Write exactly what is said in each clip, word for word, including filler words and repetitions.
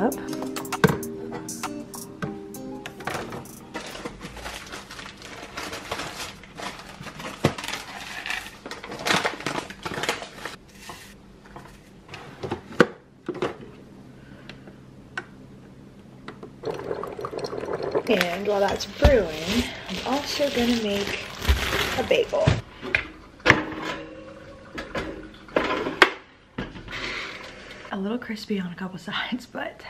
up. And while that's brewing, I'm also gonna make a bagel. A little crispy on a couple sides, but.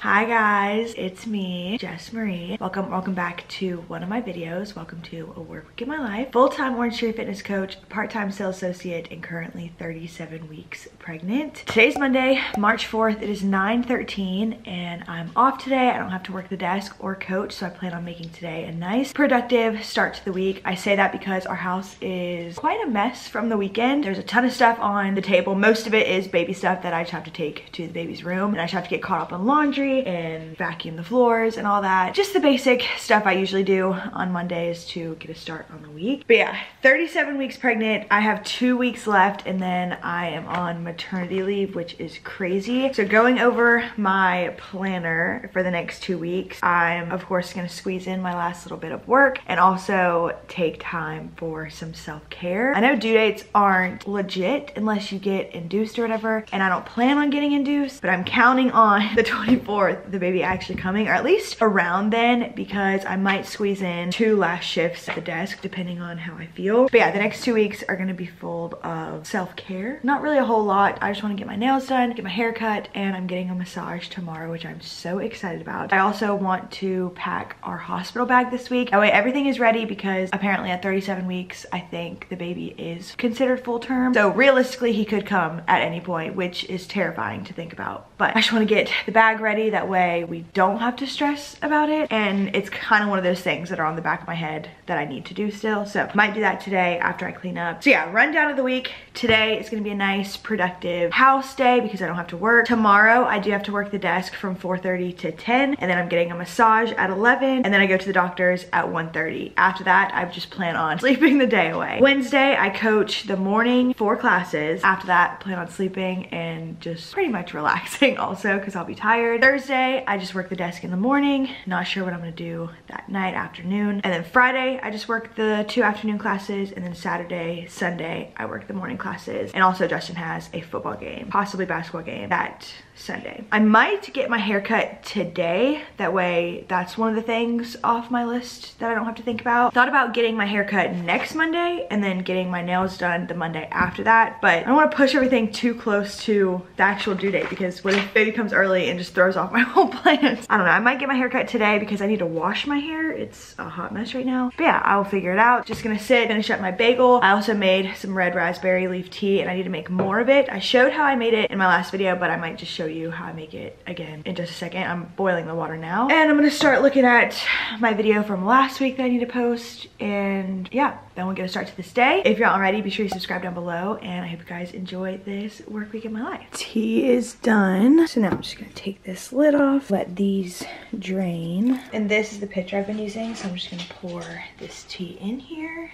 Hi guys, it's me, Jess Marie. Welcome, welcome back to one of my videos. Welcome to A Word Week in My Life. Full-time Orangetheory Fitness coach, part-time sales associate, and currently thirty-seven weeks pregnant. Today's Monday, March fourth. It is nine thirteen, and I'm off today. I don't have to work the desk or coach, so I plan on making today a nice, productive start to the week. I say that because our house is quite a mess from the weekend. There's a ton of stuff on the table. Most of it is baby stuff that I just have to take to the baby's room, and I just have to get caught up on laundry and vacuum the floors and all that. Just the basic stuff I usually do on Mondays to get a start on the week. But yeah, thirty-seven weeks pregnant. I have two weeks left and then I am on maternity leave, which is crazy. So going over my planner for the next two weeks, I'm of course gonna squeeze in my last little bit of work and also take time for some self-care. I know due dates aren't legit unless you get induced or whatever, and I don't plan on getting induced, but I'm counting on the twenty-fourth the baby actually coming, or at least around then, because I might squeeze in two last shifts at the desk depending on how I feel. But yeah, the next two weeks are gonna be full of self-care. Not really a whole lot. I just want to get my nails done, get my hair cut, and I'm getting a massage tomorrow, which I'm so excited about. I also want to pack our hospital bag this week. That way everything is ready, because apparently at thirty-seven weeks I think the baby is considered full term, so realistically he could come at any point, which is terrifying to think about. But I just want to get the bag ready. That way we don't have to stress about it. And it's kind of one of those things that are on the back of my head that I need to do still. So might do that today after I clean up. So yeah, rundown of the week. Today is gonna be a nice productive house day because I don't have to work. Tomorrow I do have to work the desk from four thirty to ten, and then I'm getting a massage at eleven, and then I go to the doctor's at one thirty. After that, I just plan on sleeping the day away. Wednesday, I coach the morning, four classes. After that, plan on sleeping and just pretty much relaxing also because I'll be tired. Thursday, Thursday, I just work the desk in the morning. Not sure what I'm gonna do that night, afternoon. And then Friday, I just work the two afternoon classes. And then Saturday, Sunday, I work the morning classes. And also Justin has a football game, possibly basketball game, that Sunday. I might get my hair cut today. That way, that's one of the things off my list that I don't have to think about. Thought about getting my hair cut next Monday and then getting my nails done the Monday after that. But I don't wanna push everything too close to the actual due date, because what if baby comes early and just throws off my whole plans. I don't know, I might get my hair cut today because I need to wash my hair. It's a hot mess right now. But yeah, I'll figure it out. Just gonna sit, finish up my bagel. I also made some red raspberry leaf tea and I need to make more of it. I showed how I made it in my last video, but I might just show you how I make it again in just a second. I'm boiling the water now. And I'm gonna start looking at my video from last week that I need to post. And yeah, then we'll get a start to this day. If you're not already, be sure you subscribe down below. And I hope you guys enjoy this work week in my life. Tea is done. So now I'm just gonna take this lid off, let these drain. And this is the pitcher I've been using, so I'm just gonna pour this tea in here.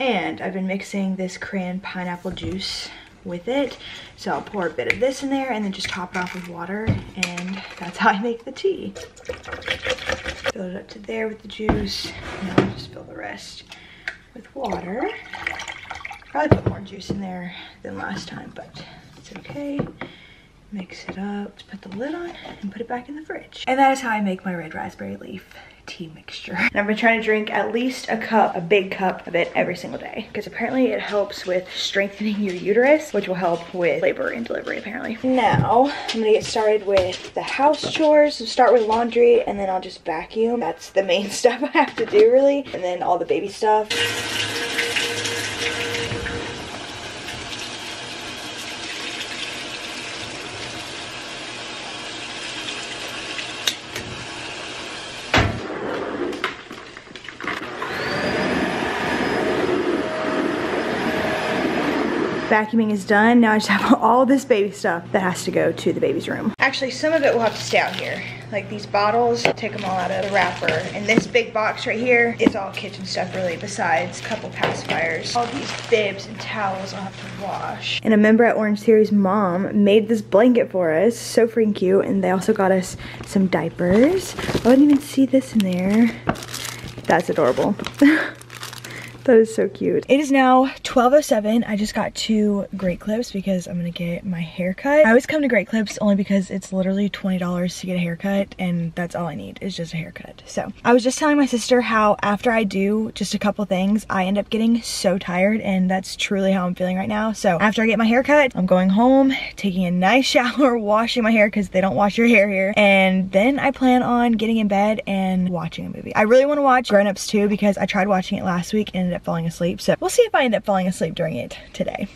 And I've been mixing this cran pineapple juice with it. So I'll pour a bit of this in there and then just top it off with water, and that's how I make the tea. Fill it up to there with the juice. Now I'll just fill the rest with water. Probably put more juice in there than last time, but it's okay. Mix it up, put the lid on, and put it back in the fridge. And that is how I make my red raspberry leaf tea mixture. And I've been trying to drink at least a cup, a big cup of it every single day, because apparently it helps with strengthening your uterus, which will help with labor and delivery apparently. Now, I'm gonna get started with the house chores. So start with laundry, and then I'll just vacuum. That's the main stuff I have to do really. And then all the baby stuff. vacuuming is done. Now I just have all this baby stuff that has to go to the baby's room. Actually, some of it will have to stay out here. Like these bottles, take them all out of the wrapper. And this big box right here is all kitchen stuff really, besides a couple pacifiers. All these bibs and towels I'll have to wash. And a member at Orange Theory's mom made this blanket for us, so freaking cute. And they also got us some diapers. I didn't even see this in there. That's adorable. That is so cute. It is now twelve oh seven. I just got to Great Clips because I'm gonna get my hair cut. I always come to Great Clips only because it's literally twenty dollars to get a haircut, and that's all I need is just a haircut. So I was just telling my sister how after I do just a couple things, I end up getting so tired, and that's truly how I'm feeling right now. So after I get my haircut, I'm going home, taking a nice shower, washing my hair because they don't wash your hair here, and then I plan on getting in bed and watching a movie. I really wanna watch Grown Ups two because I tried watching it last week and up falling asleep, so we'll see if I end up falling asleep during it today.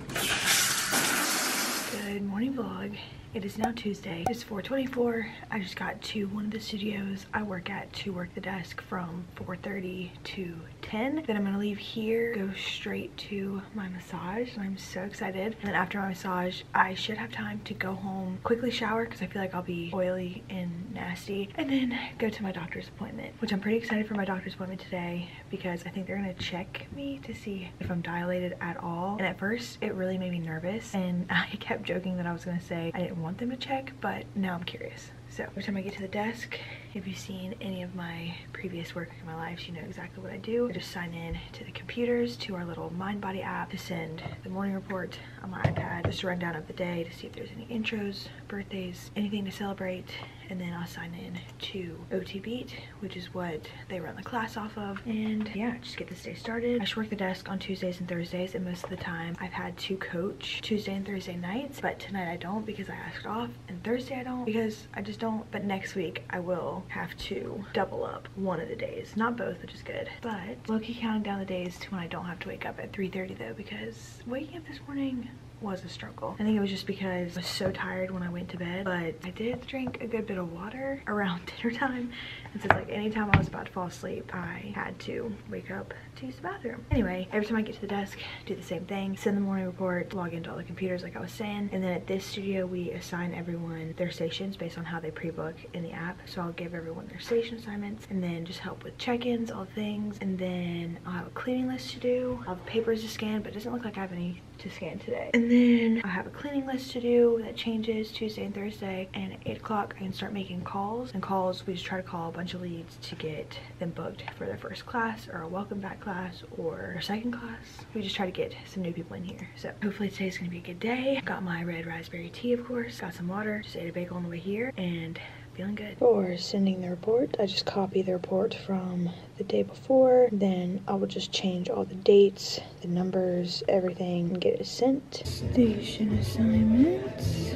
Good morning vlog. It is now Tuesday. It's four twenty-four. I just got to one of the studios I work at to work the desk from four thirty to ten. Then I'm gonna leave here, go straight to my massage, and I'm so excited. And then after my massage, I should have time to go home, quickly shower, because I feel like I'll be oily and nasty, and then go to my doctor's appointment, which I'm pretty excited for my doctor's appointment today because I think they're gonna check me to see if I'm dilated at all. And at first, it really made me nervous, and I kept joking that I was gonna say I didn't want them to check, but now I'm curious. So every time I get to the desk, if you've seen any of my previous work in my life, you know exactly what I do. I just sign in to the computers, to our little MindBody app, to send the morning report on my iPad, just a rundown of the day to see if there's any intros, birthdays, anything to celebrate, and then I'll sign in to O T Beat, which is what they run the class off of. And yeah, just get this day started. I just work the desk on Tuesdays and Thursdays, and most of the time I've had to coach Tuesday and Thursday nights, but tonight I don't because I asked off, and Thursday I don't because I just don't. But next week I will have to double up one of the days, not both, which is good. But low-key counting down the days to when I don't have to wake up at three thirty though, because waking up this morning was a struggle. I think it was just because I was so tired when I went to bed, but I did drink a good bit of water around dinner time, and so it's like anytime I was about to fall asleep, I had to wake up to use the bathroom. Anyway, every time I get to the desk, do the same thing, send the morning report, log into all the computers like I was saying, and then at this studio we assign everyone their stations based on how they pre-book in the app, so I'll give everyone their station assignments and then just help with check-ins, all things, and then I'll have a cleaning list to do, I'll have papers to scan, but it doesn't look like I have any to scan today. And then I have a cleaning list to do that changes Tuesday and Thursday, and at eight o'clock I can start making calls. And calls, we just try to call a bunch of leads to get them booked for their first class or a welcome back class or a second class. We just try to get some new people in here. So hopefully today's gonna be a good day. Got my red raspberry tea, of course. Got some water, just ate a bagel on the way here, and feeling good. For sending the report, I just copy the report from the day before, then I will just change all the dates, the numbers, everything, and get it sent. Station assignments.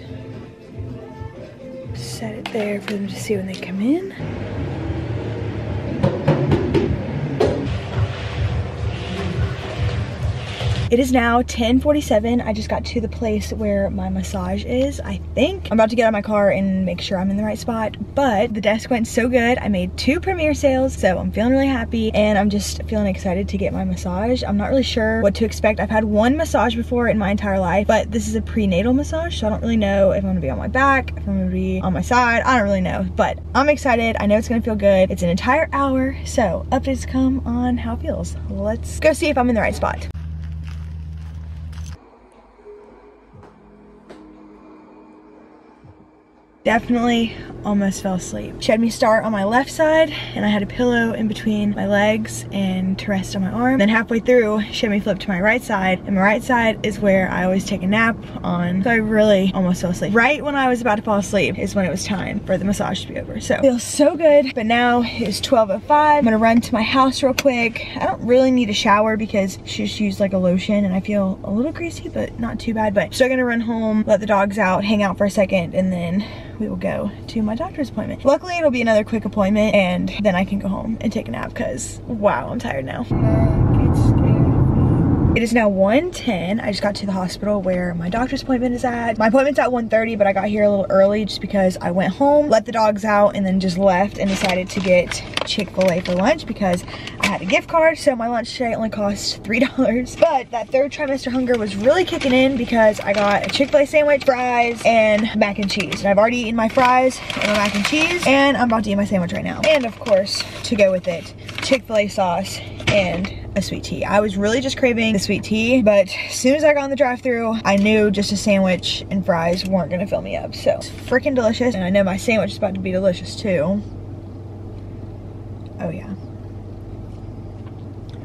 Set it there for them to see when they come in. It is now ten forty-seven. I just got to the place where my massage is, I think. I'm about to get out of my car and make sure I'm in the right spot, but the desk went so good. I made two premiere sales, so I'm feeling really happy, and I'm just feeling excited to get my massage. I'm not really sure what to expect. I've had one massage before in my entire life, but this is a prenatal massage, so I don't really know if I'm gonna be on my back, if I'm gonna be on my side. I don't really know, but I'm excited. I know it's gonna feel good. It's an entire hour, so updates come on how it feels. Let's go see if I'm in the right spot. Definitely almost fell asleep. She had me start on my left side, and I had a pillow in between my legs and to rest on my arm. Then halfway through, she had me flip to my right side, and my right side is where I always take a nap on. So I really almost fell asleep. Right when I was about to fall asleep is when it was time for the massage to be over. So it feels so good, but now it's twelve oh five. I'm gonna run to my house real quick. I don't really need a shower because she just used like a lotion, and I feel a little greasy, but not too bad. But still gonna run home, let the dogs out, hang out for a second, and then we will go to my doctor's appointment. Luckily, it'll be another quick appointment, and then I can go home and take a nap because, wow, I'm tired now. It is now one ten. I just got to the hospital where my doctor's appointment is at. My appointment's at one thirty, but I got here a little early just because I went home, let the dogs out, and then just left and decided to get Chick-fil-A for lunch because I had a gift card. So my lunch today only cost three dollars. But that third trimester hunger was really kicking in because I got a Chick-fil-A sandwich, fries, and mac and cheese. And I've already eaten my fries and my mac and cheese, and I'm about to eat my sandwich right now. And of course, to go with it, Chick-fil-A sauce and a sweet tea. I was really just craving the sweet tea, but as soon as I got in the drive-thru, I knew just a sandwich and fries weren't gonna fill me up. So it's freaking delicious, and I know my sandwich is about to be delicious too. Oh yeah.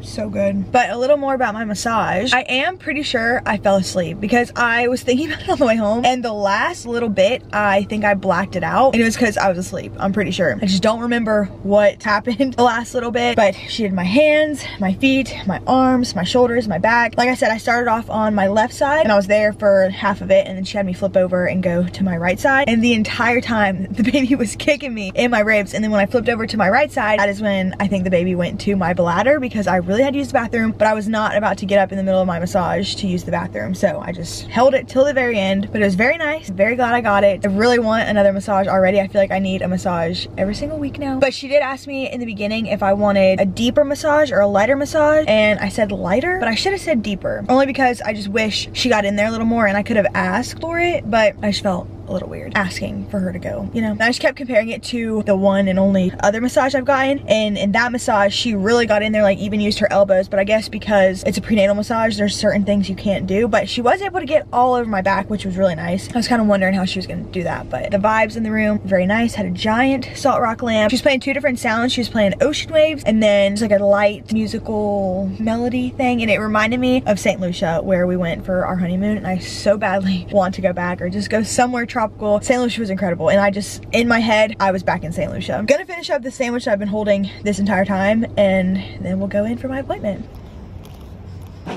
So good. But a little more about my massage. I am pretty sure I fell asleep because I was thinking about it on the way home, and the last little bit I think I blacked it out, and it was because I was asleep. I'm pretty sure. I just don't remember what happened the last little bit, but she did my hands, my feet, my arms, my shoulders, my back. Like I said, I started off on my left side and I was there for half of it, and then she had me flip over and go to my right side, and the entire time the baby was kicking me in my ribs. And then when I flipped over to my right side, that is when I think the baby went to my bladder because I really had to use the bathroom, but I was not about to get up in the middle of my massage to use the bathroom, so I just held it till the very end. But it was very nice. Very glad I got it. I really want another massage already. I feel like I need a massage every single week now. But she did ask me in the beginning if I wanted a deeper massage or a lighter massage, and I said lighter, but I should have said deeper, only because I just wish she got in there a little more and I could have asked for it, but I just felt a little weird asking for her to go, you know. And I just kept comparing it to the one and only other massage I've gotten, and in that massage she really got in there, like even used her elbows. But I guess because it's a prenatal massage, there's certain things you can't do, but she was able to get all over my back, which was really nice. I was kind of wondering how she was gonna do that, but the vibes in the room very nice. Had a giant salt rock lamp. She was playing two different sounds. She was playing ocean waves and then just like a light musical melody thing, and it reminded me of Saint Lucia where we went for our honeymoon, and I so badly want to go back or just go somewhere tropical. Saint Lucia was incredible, and I just, in my head, I was back in Saint Lucia. I'm gonna finish up the sandwich I've been holding this entire time, and then we'll go in for my appointment. I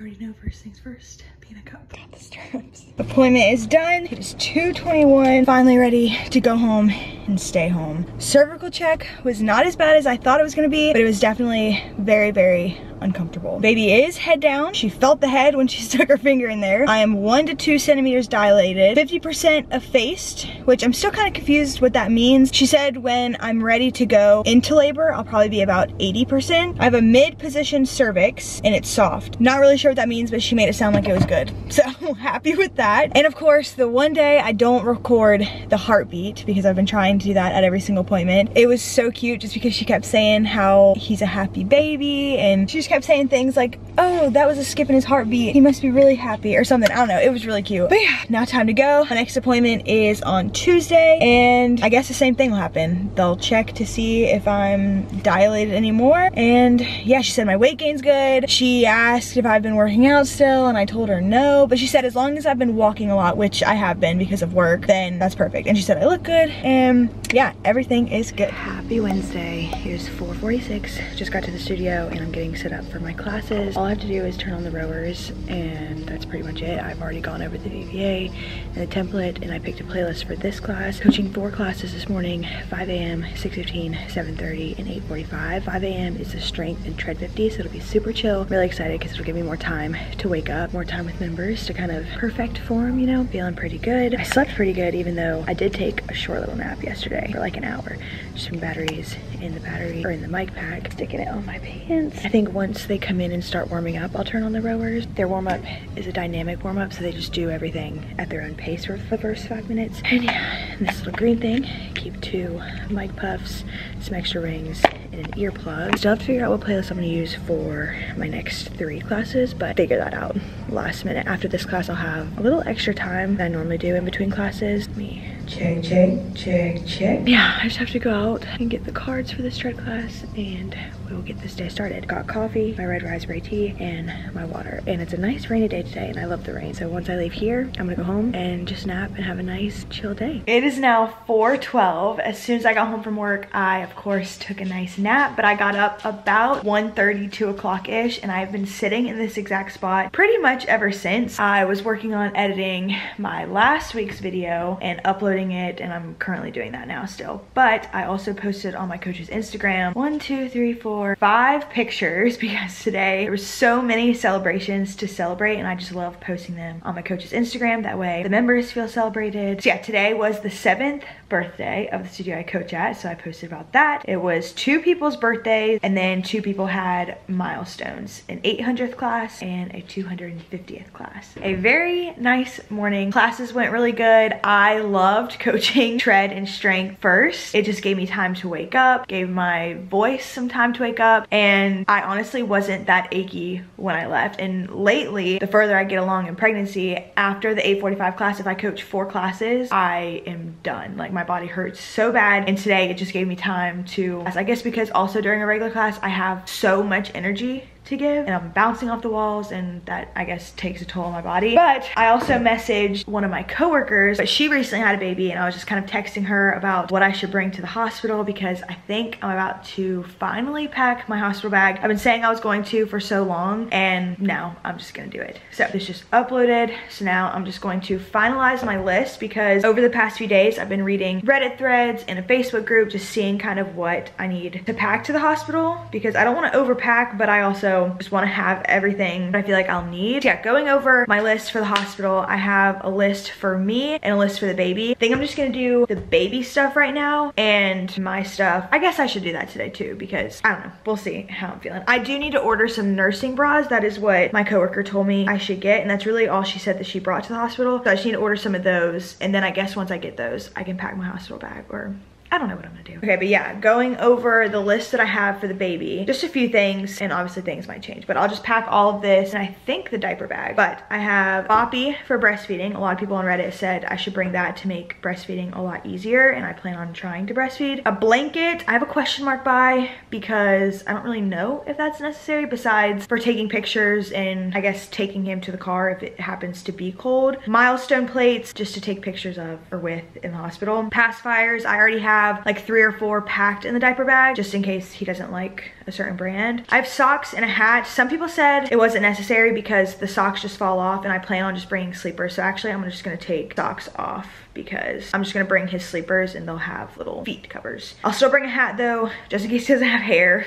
already know first things first, being a cop. Got the straps. Appointment is done. It is two twenty-one. Finally ready to go home and stay home. Cervical check was not as bad as I thought it was gonna be, but it was definitely very, very uncomfortable. Baby is head down. She felt the head when she stuck her finger in there. I am one to two centimeters dilated, fifty percent effaced, which I'm still kind of confused what that means. She said when I'm ready to go into labor, I'll probably be about eighty percent. I have a mid-position cervix and it's soft. Not really sure what that means, but she made it sound like it was good. So happy with that. And of course, the one day I don't record the heartbeat because I've been trying to do that at every single appointment. It was so cute just because she kept saying how he's a happy baby, and she's kept saying things like, oh, that was a skip in his heartbeat, he must be really happy or something. I don't know, it was really cute. But yeah, now time to go. My next appointment is on Tuesday, and I guess the same thing will happen. They'll check to see if I'm dilated anymore. And yeah, she said my weight gain's good. She asked if I've been working out still, and I told her no, but she said as long as I've been walking a lot, which I have been because of work, then that's perfect. And she said I look good, and yeah, everything is good. Happy Wednesday. It is four forty-six. Just got to the studio and I'm getting set up for my classes. All I have to do is turn on the rowers, and that's pretty much it. I've already gone over the V B A and the template, and I picked a playlist for this class. Coaching four classes this morning: five A M, six fifteen, seven thirty, and eight forty-five. five A M is the strength and tread fifty, so it'll be super chill. I'm really excited because it'll give me more time to wake up, more time with members to kind of perfect form, you know. Feeling pretty good. I slept pretty good, even though I did take a short little nap yesterday for like an hour. Just some batteries in the battery or in the mic pack, sticking it on my pants. I think one Once they come in and start warming up, I'll turn on the rowers. Their warm-up is a dynamic warm-up, so they just do everything at their own pace for the first five minutes. And yeah, and this little green thing, keep two mic puffs, some extra rings, and an earplug. Still have to figure out what playlist I'm gonna use for my next three classes, but figure that out last minute. After this class, I'll have a little extra time that I normally do in between classes. Let me check, check, check, check. Yeah, I just have to go out and get the cards for this tread class, and we'll get this day started. Got coffee, my red raspberry tea, and my water. And it's a nice rainy day today, and I love the rain. So once I leave here, I'm gonna go home and just nap and have a nice chill day. It is now four twelve. As soon as I got home from work, I of course took a nice nap, but I got up about one thirty, two o'clock-ish, and I've been sitting in this exact spot pretty much ever since. I was working on editing my last week's video and uploading uploading it, and I'm currently doing that now still. But I also posted on my coach's Instagram one, two, three, four, five pictures, because today there were so many celebrations to celebrate, and I just love posting them on my coach's Instagram. That way the members feel celebrated. So yeah, today was the seventh birthday of the studio I coach at, so I posted about that. It was two people's birthdays, and then two people had milestones, an eight hundredth class and a two hundred fiftieth class. A very nice morning. Classes went really good. I loved coaching tread and strength first. It just gave me time to wake up, gave my voice some time to wake up, and I honestly wasn't that achy when I left. And lately, the further I get along in pregnancy, after the eight forty-five class, if I coach four classes, I am done. Like, my body hurts so bad, and today it just gave me time to, I guess because also during a regular class I have so much energy to give, and I'm bouncing off the walls, and that I guess takes a toll on my body. But I also messaged one of my coworkers, but she recently had a baby, and I was just kind of texting her about what I should bring to the hospital, because I think I'm about to finally pack my hospital bag. I've been saying I was going to for so long, and now I'm just gonna do it. So this just uploaded, so now I'm just going to finalize my list, because over the past few days I've been reading Reddit threads and a Facebook group, just seeing kind of what I need to pack to the hospital, because I don't want to overpack, but I also just want to have everything I feel like I'll need. Yeah, going over my list for the hospital, I have a list for me and a list for the baby. I think I'm just gonna do the baby stuff right now and my stuff. I guess I should do that today too, because I don't know, we'll see how I'm feeling. I do need to order some nursing bras. That is what my coworker told me I should get, and that's really all she said that she brought to the hospital. So I just need to order some of those, and then I guess once I get those, I can pack my hospital bag, or I don't know what I'm gonna do. Okay, but yeah, going over the list that I have for the baby, just a few things, and obviously things might change, but I'll just pack all of this, and I think the diaper bag. But I have Boppy for breastfeeding. A lot of people on Reddit said I should bring that to make breastfeeding a lot easier, and I plan on trying to breastfeed. A blanket I have a question mark by, because I don't really know if that's necessary, besides for taking pictures and I guess taking him to the car if it happens to be cold. Milestone plates, just to take pictures of or with in the hospital. Pacifiers, I already have Have, like three or four packed in the diaper bag, just in case he doesn't like a certain brand. I have socks and a hat. Some people said it wasn't necessary because the socks just fall off, and I plan on just bringing sleepers. So actually I'm just gonna take socks off, because I'm just gonna bring his sleepers and they'll have little feet covers. I'll still bring a hat though, just in case he doesn't have hair.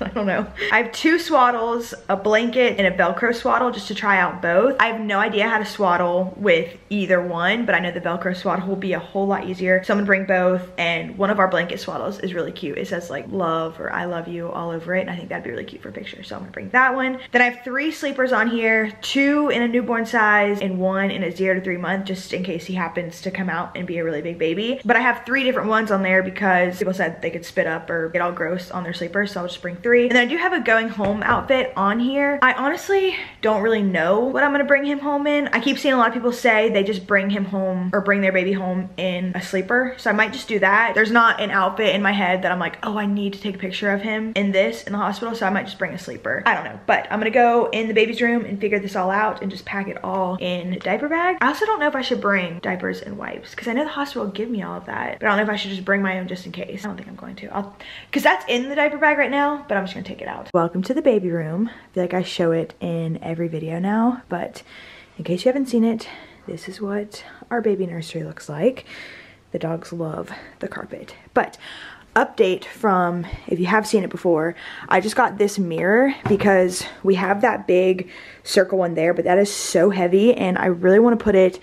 I don't know. I have two swaddles, a blanket and a Velcro swaddle, just to try out both. I have no idea how to swaddle with either one, but I know the Velcro swaddle will be a whole lot easier. So I'm gonna bring both, and one of our blanket swaddles is really cute. It says like love or I love you all over it, and I think that'd be really cute for a picture, so I'm gonna bring that one. Then I have three sleepers on here, two in a newborn size and one in a zero to three month, just in case he happens to come out and be a really big baby. But I have three different ones on there because people said they could spit up or get all gross on their sleepers, so I'll just bring three. And then I do have a going home outfit on here. I honestly don't really know what I'm gonna bring him home in. I keep seeing a lot of people say they just bring him home or bring their baby home in a sleeper, so I might just do that. There's not an outfit in my head that I'm like, oh, I need to take a picture of him in this in the hospital, so I might just bring a sleeper. I don't know, but I'm gonna go in the baby's room and figure this all out and just pack it all in a diaper bag. I also don't know if I should bring diapers and wipes, because I know the hospital will give me all of that, but I don't know if I should just bring my own just in case. I don't think I'm going to. I'll, because that's in the diaper bag right now, but I'm just gonna take it out. Welcome to the baby room. I feel like I show it in every video now, but in case you haven't seen it, this is what our baby nursery looks like. The dogs love the carpet. But update from, if you have seen it before, I just got this mirror because we have that big circle one there, but that is so heavy, and I really want to put it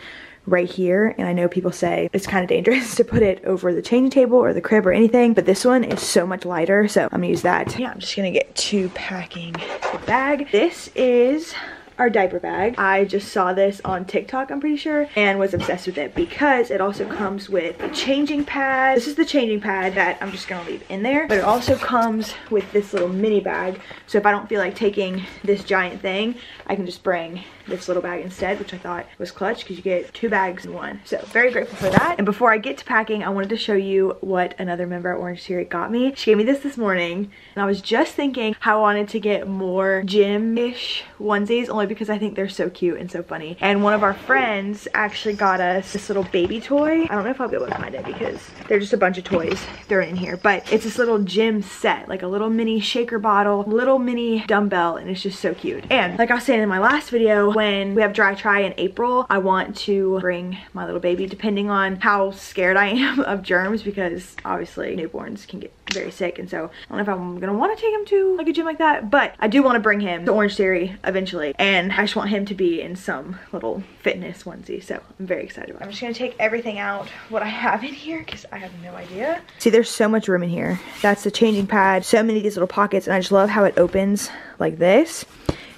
right here, and I know people say it's kind of dangerous to put it over the changing table or the crib or anything, but this one is so much lighter, so I'm gonna use that. Yeah, I'm just gonna get to packing the bag. This is our diaper bag. I just saw this on TikTok, I'm pretty sure, and was obsessed with it because it also comes with a changing pad. This is the changing pad that I'm just gonna leave in there, but it also comes with this little mini bag, so if I don't feel like taking this giant thing, I can just bring this little bag instead, which I thought was clutch because you get two bags in one. So very grateful for that. And before I get to packing, I wanted to show you what another member at Orange Theory got me. She gave me this this morning, and I was just thinking how I wanted to get more gym-ish onesies, only toy because I think they're so cute and so funny. And one of our friends actually got us this little baby toy. I don't know if I'll be able to find it because they're just a bunch of toys. They're in here, but it's this little gym set, like a little mini shaker bottle, little mini dumbbell, and it's just so cute. And like I was saying in my last video, when we have dry try in April, I want to bring my little baby, depending on how scared I am of germs, because obviously newborns can get very sick, and so I don't know if I'm gonna want to take him to like a gym like that, but I do want to bring him to Orange Theory eventually, and I just want him to be in some little fitness onesie, so I'm very excited about it. I'm just gonna take everything out, what I have in here, because I have no idea. See, there's so much room in here. That's the changing pad, so many of these little pockets, and I just love how it opens like this.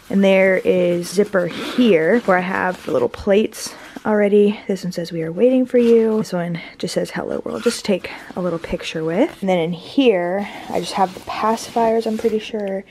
And there is zipper here where I have the little plates already. This one says, "We are waiting for you." This one just says, "Hello world," just to take a little picture with. And then in here, I just have the pacifiers, I'm pretty sure.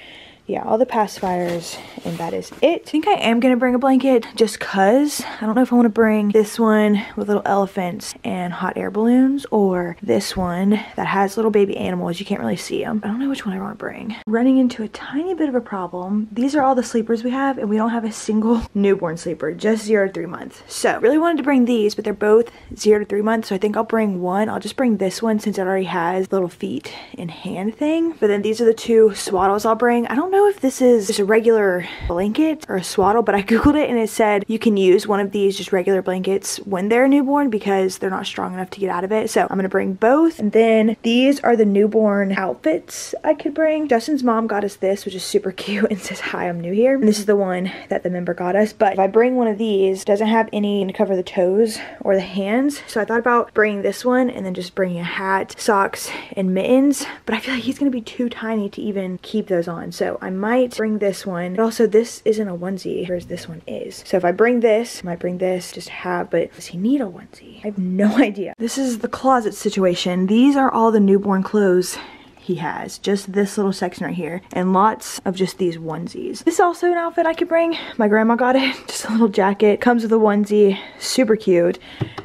Yeah, all the pacifiers, and that is it. I think I am gonna bring a blanket just cause. I don't know if I wanna bring this one with little elephants and hot air balloons, or this one that has little baby animals. You can't really see them. I don't know which one I wanna bring. Running into a tiny bit of a problem. These are all the sleepers we have, and we don't have a single newborn sleeper, just zero to three months. So really wanted to bring these, but they're both zero to three months. So I think I'll bring one. I'll just bring this one since it already has little feet and hand thing. But then these are the two swaddles I'll bring. I don't know if this is just a regular blanket or a swaddle, but I googled it and it said you can use one of these just regular blankets when they're newborn because they're not strong enough to get out of it. So I'm gonna bring both. And then these are the newborn outfits I could bring. Justin's mom got us this, which is super cute and says, "Hi, I'm new here." And this is the one that the member got us. But if I bring one of these, it doesn't have any to cover the toes or the hands. So I thought about bringing this one and then just bringing a hat, socks, and mittens. But I feel like he's gonna be too tiny to even keep those on. So I I might bring this one, but also this isn't a onesie, whereas this one is. So if I bring this, I might bring this just to have, but does he need a onesie? I have no idea. This is the closet situation. These are all the newborn clothes he has, just this little section right here, and lots of just these onesies. This is also an outfit I could bring. My grandma got it, just a little jacket, comes with a onesie, super cute.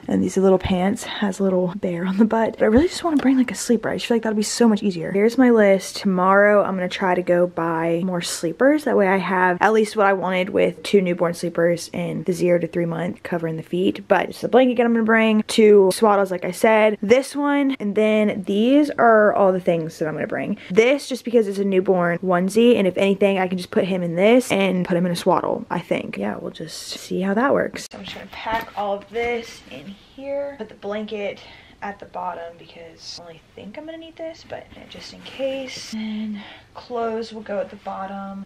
And these are little pants, has a little bear on the butt. But I really just want to bring like a sleeper. I just feel like that'll be so much easier. Here's my list. Tomorrow I'm gonna try to go buy more sleepers. That way I have at least what I wanted with two newborn sleepers and the zero to three month covering the feet. But it's the blanket I'm gonna bring, two swaddles like I said, this one, and then these are all the things that I'm I'm gonna bring. This just because it's a newborn onesie, and if anything I can just put him in this and put him in a swaddle, I think. Yeah, we'll just see how that works. I'm just gonna pack all of this in here, put the blanket at the bottom because I only think I'm gonna need this, but just in case. And clothes will go at the bottom.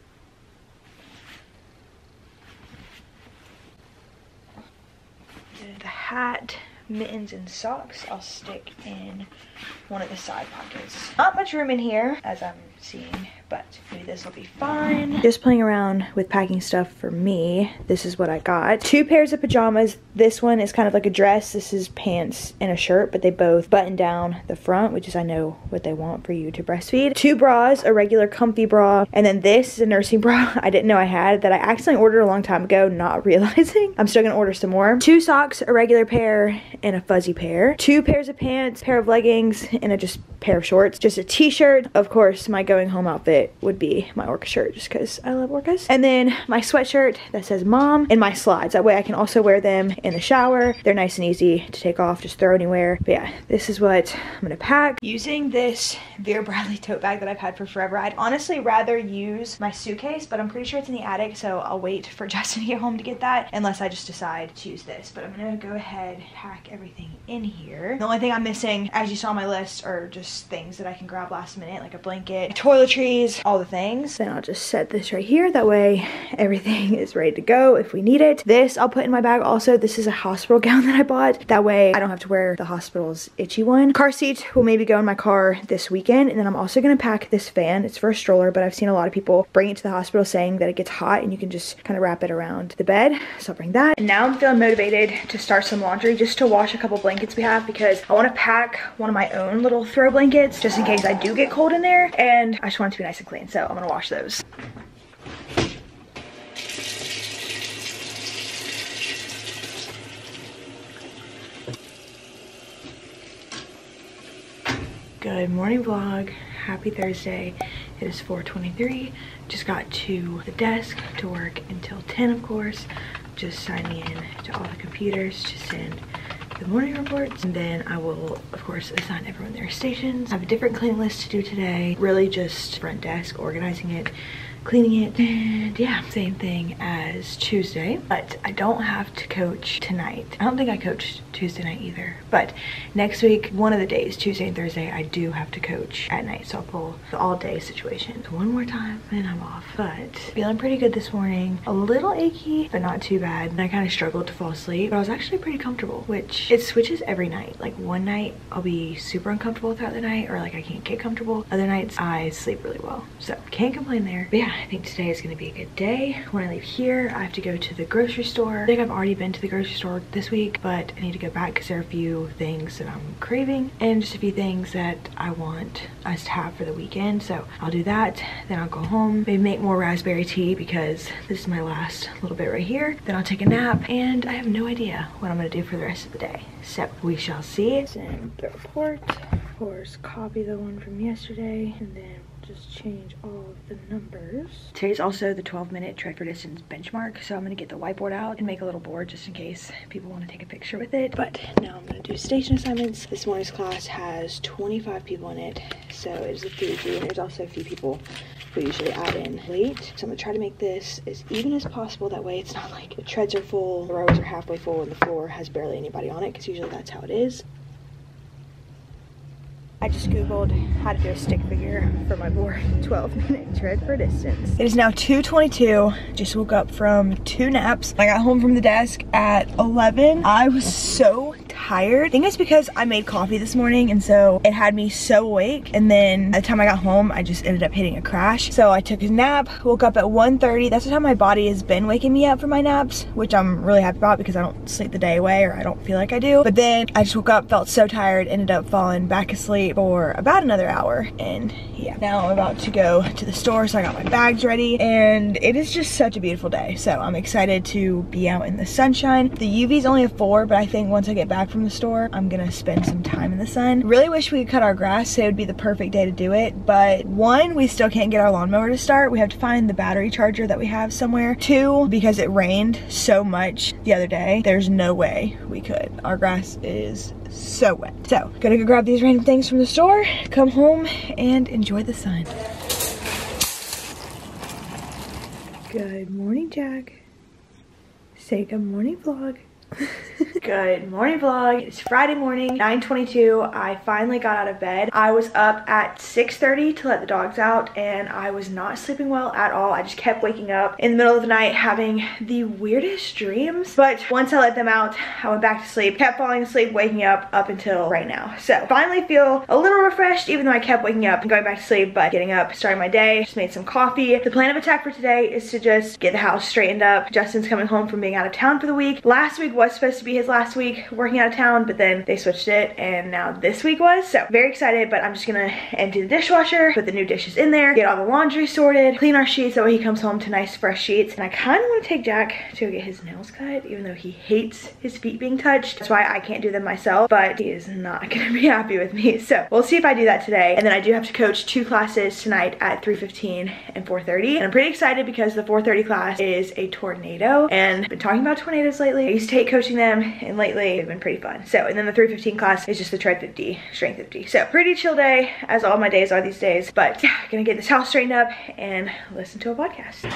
The hat, mittens, and socks I'll stick in one of the side pockets. Not much room in here, as I'm seeing, but maybe this will be fine. Just playing around with packing stuff for me. This is what I got. Two pairs of pajamas. This one is kind of like a dress. This is pants and a shirt, but they both button down the front, which is I know what they want for you to breastfeed. Two bras, a regular comfy bra, and then this is a nursing bra I didn't know I had that I accidentally ordered a long time ago, not realizing. I'm still gonna order some more. Two socks, a regular pair, and a fuzzy pair. Two pairs of pants, pair of leggings, and a just pair of shorts. Just a t-shirt. Of course, my going home outfit would be my Orca shirt just because I love Orcas. And then my sweatshirt that says mom, and my slides. That way I can also wear them in the shower. They're nice and easy to take off, just throw anywhere. But yeah, this is what I'm gonna pack. Using this Vera Bradley tote bag that I've had for forever. I'd honestly rather use my suitcase, but I'm pretty sure it's in the attic, so I'll wait for Justin to get home to get that, unless I just decide to use this. But I'm gonna go ahead, pack everything in here. The only thing I'm missing, as you saw on my list, are just things that I can grab last minute, like a blanket, toiletries, all the things. Then I'll just set this right here. That way everything is ready to go if we need it. This I'll put in my bag also. This is a hospital gown that I bought. That way I don't have to wear the hospital's itchy one. Car seat will maybe go in my car this weekend. And then I'm also gonna pack this fan. It's for a stroller, but I've seen a lot of people bring it to the hospital saying that it gets hot and you can just kind of wrap it around the bed. So I'll bring that. And now I'm feeling motivated to start some laundry just to wash a couple blankets we have because I wanna pack one of my own little throw blankets just in case I do get cold in there. And And I just want it to be nice and clean, so I'm gonna wash those. Good morning vlog, happy Thursday. It is four twenty-three. Just got to the desk to work until ten, of course. Just signing in to all the computers to send the morning reports, and then I will of course assign everyone their stations. I have a different cleaning list to do today. Really just front desk, organizing it, cleaning it, and yeah, same thing as Tuesday, but I don't have to coach tonight. I don't think I coached Tuesday night either, but next week, one of the days, Tuesday and Thursday, I do have to coach at night, so I'll pull the all day situation one more time and I'm off. But feeling pretty good this morning, a little achy but not too bad, and I kind of struggled to fall asleep, but I was actually pretty comfortable, which it switches every night. Like one night I'll be super uncomfortable throughout the night, or like I can't get comfortable. Other nights I sleep really well, so can't complain there. But yeah, I think today is gonna be a good day. When I leave here, I have to go to the grocery store. I think I've already been to the grocery store this week, but I need to go back because there are a few things that I'm craving and just a few things that I want us to have for the weekend. So I'll do that, then I'll go home, maybe make more raspberry tea because this is my last little bit right here. Then I'll take a nap, and I have no idea what I'm gonna do for the rest of the day. So we shall see. Send the report. Of course, copy the one from yesterday, and then just change all of the numbers. Today's also the twelve minute trek for distance benchmark, so I'm gonna get the whiteboard out and make a little board just in case people want to take a picture with it. But now I'm gonna do station assignments. This morning's class has twenty-five people in it, so it's a three G, and there's also a few people we usually add in late. So I'm gonna try to make this as even as possible, that way it's not like the treads are full, the rows are halfway full, and the floor has barely anybody on it, because usually that's how it is. I just googled how to do a stick figure for my board. twelve minute tread for distance. It is now two twenty-two. Just woke up from two naps. I got home from the desk at eleven. I was so tired. I think it's because I made coffee this morning, and so it had me so awake, and then by the time I got home I just ended up hitting a crash. So I took a nap, woke up at one thirty. That's the time my body has been waking me up for my naps, which I'm really happy about because I don't sleep the day away, or I don't feel like I do. But then I just woke up, felt so tired, ended up falling back asleep for about another hour. And yeah, now I'm about to go to the store, so I got my bags ready, and it is just such a beautiful day, so I'm excited to be out in the sunshine. The U V's only a four, but I think once I get back from the store I'm gonna spend some time in the sun. Really wish we could cut our grass, so it would be the perfect day to do it, but one, we still can't get our lawnmower to start. We have to find the battery charger that we have somewhere. Two, because it rained so much the other day, there's no way we could. Our grass is so wet. So gonna go grab these random things from the store, come home, and enjoy the sun. Good morning, Jack. Say good morning, vlog. Good morning, vlog. It's Friday morning, nine twenty-two. I finally got out of bed. I was up at six thirty to let the dogs out, and I was not sleeping well at all. I just kept waking up in the middle of the night having the weirdest dreams. But once I let them out, I went back to sleep, kept falling asleep, waking up up until right now. So finally feel a little refreshed, even though I kept waking up and going back to sleep. But getting up, starting my day, just made some coffee. The plan of attack for today is to just get the house straightened up. Justin's coming home from being out of town for the week. Last week was was supposed to be his last week working out of town, but then they switched it, and now this week was. So very excited, but I'm just gonna empty the dishwasher, put the new dishes in there, get all the laundry sorted, clean our sheets, that way he comes home to nice fresh sheets. And I kind of want to take Jack to go get his nails cut, even though he hates his feet being touched. That's why I can't do them myself, but he is not gonna be happy with me, so we'll see if I do that today. And then I do have to coach two classes tonight at three fifteen and four thirty, and I'm pretty excited because the four thirty class is a tornado, and I've been talking about tornadoes lately. I used to hate coaching them, and lately they've been pretty fun. So, and then the three fifteen class is just the tread fifty, strength fifty. So pretty chill day, as all my days are these days. But yeah, gonna get this house straightened up and listen to a podcast.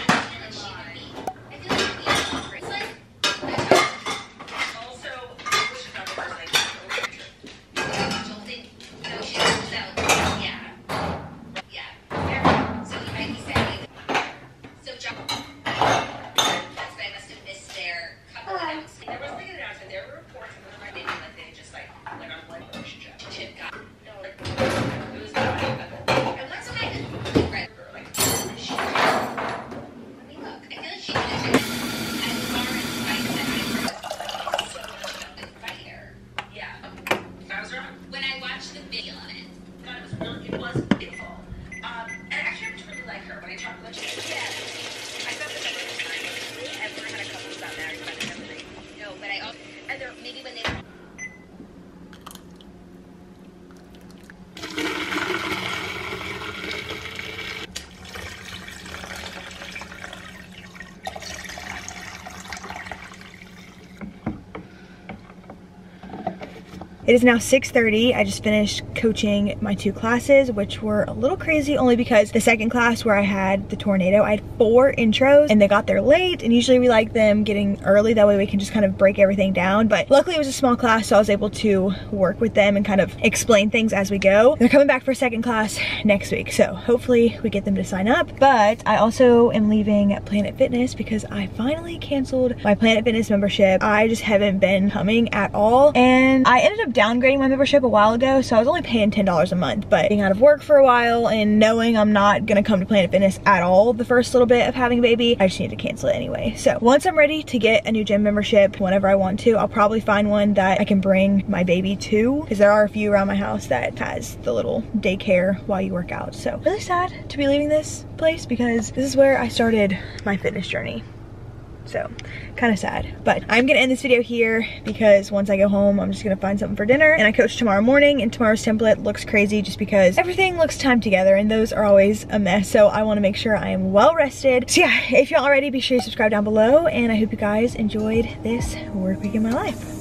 It is now six thirty. I just finished coaching my two classes, which were a little crazy only because the second class where I had the tornado, I had four intros and they got there late, and usually we like them getting early, that way we can just kind of break everything down. But luckily it was a small class, so I was able to work with them and kind of explain things as we go. They're coming back for a second class next week, so hopefully we get them to sign up. But I also am leaving Planet Fitness because I finally canceled my Planet Fitness membership. I just haven't been coming at all, and I ended up downgrading my membership a while ago, so I was only paying ten dollars a month. But being out of work for a while and knowing I'm not gonna come to Planet Fitness at all the first little bit of having a baby, I just need to cancel it anyway. So once I'm ready to get a new gym membership, whenever I want to, I'll probably find one that I can bring my baby to, because there are a few around my house that has the little daycare while you work out. So really sad to be leaving this place because this is where I started my fitness journey. So kind of sad, but I'm gonna end this video here because once I go home, I'm just gonna find something for dinner, and I coach tomorrow morning, and tomorrow's template looks crazy just because everything looks timed together and those are always a mess. So I want to make sure I am well rested. So yeah, if you're already, be sure you subscribe down below, and I hope you guys enjoyed this work week in my life.